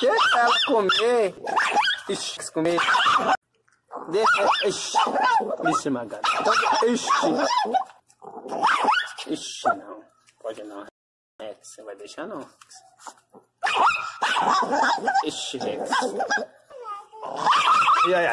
Deixa ela comer. Ixi, comer. Deixa. Ixi. Ixi, magada. Ixi. Ixi, não. Pode não. Rex, você vai deixar não. Ixi, Rex. Ai, ai,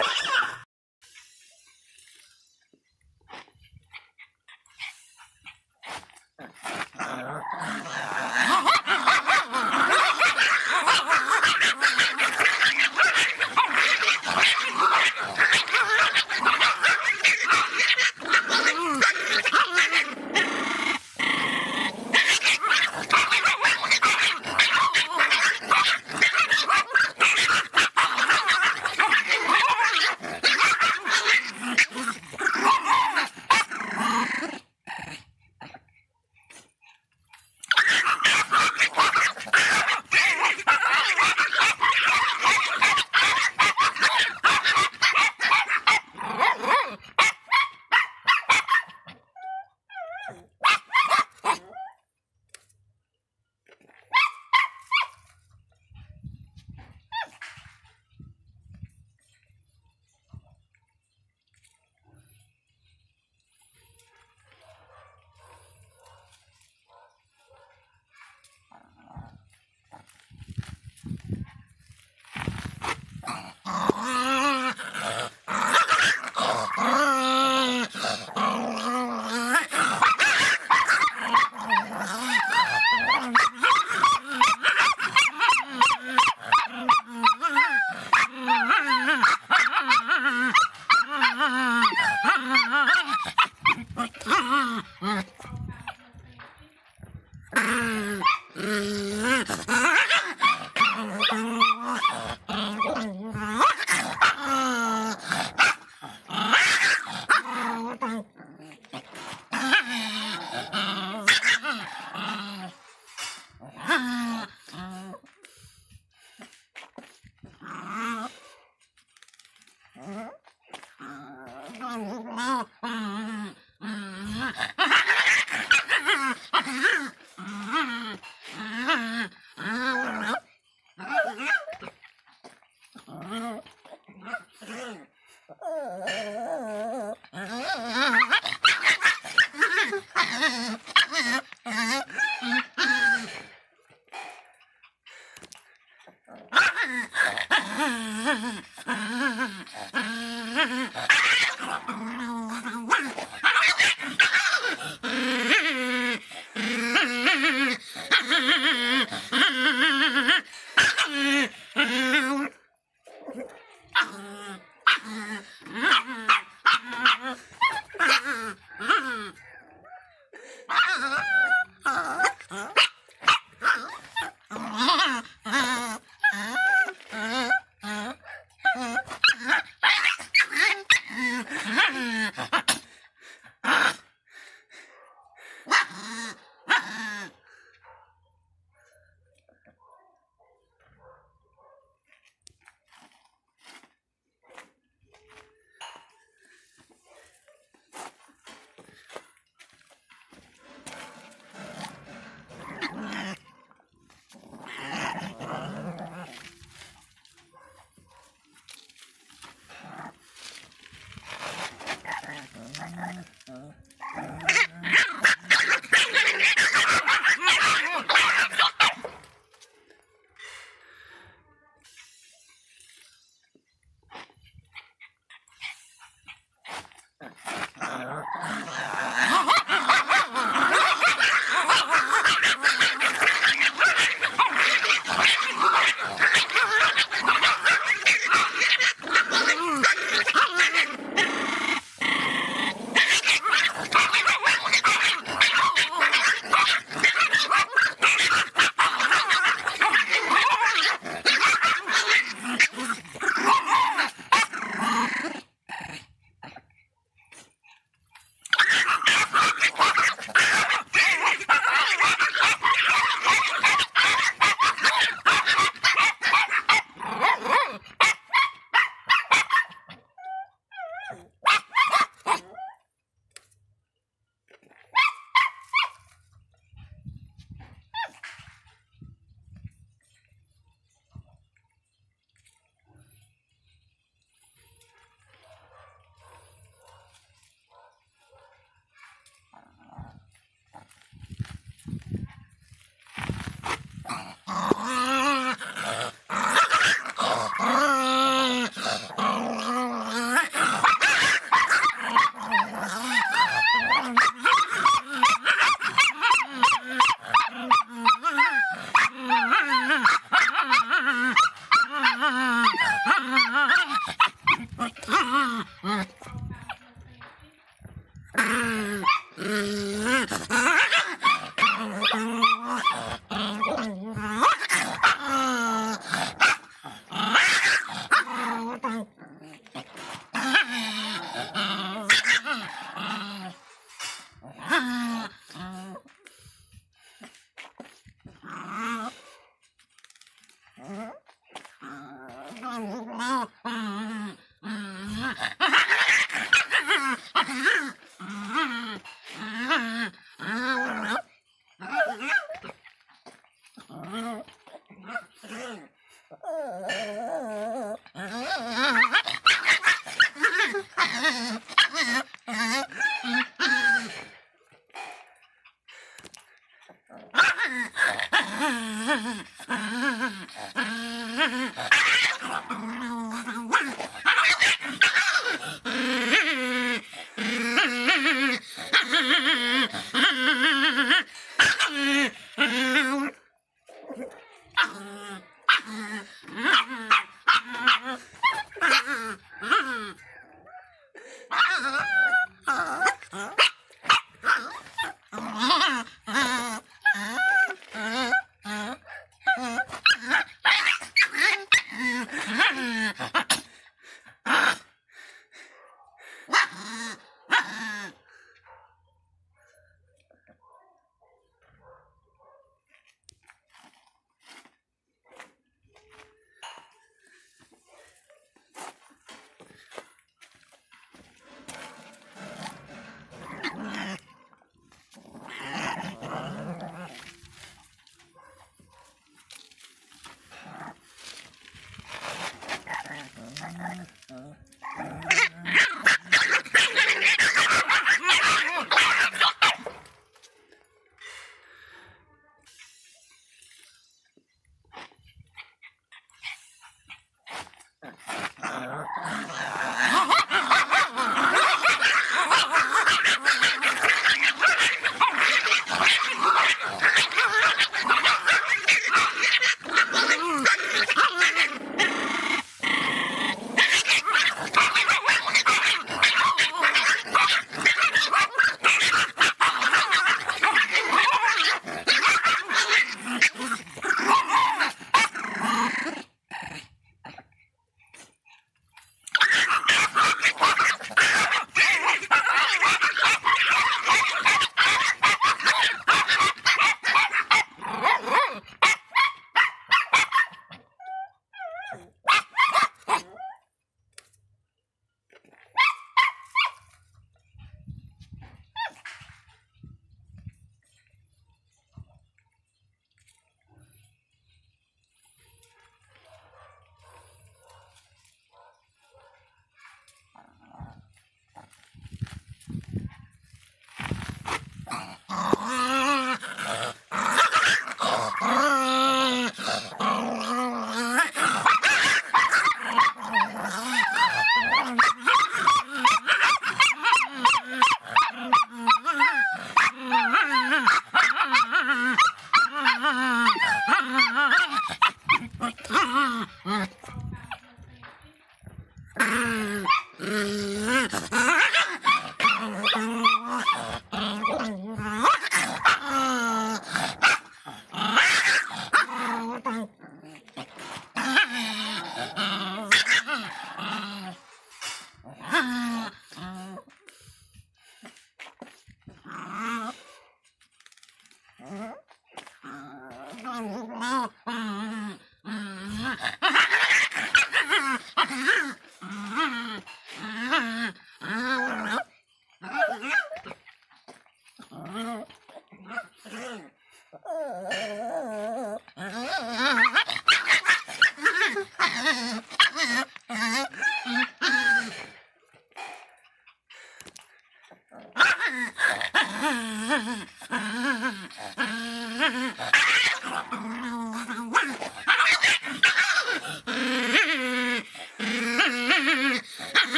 ai.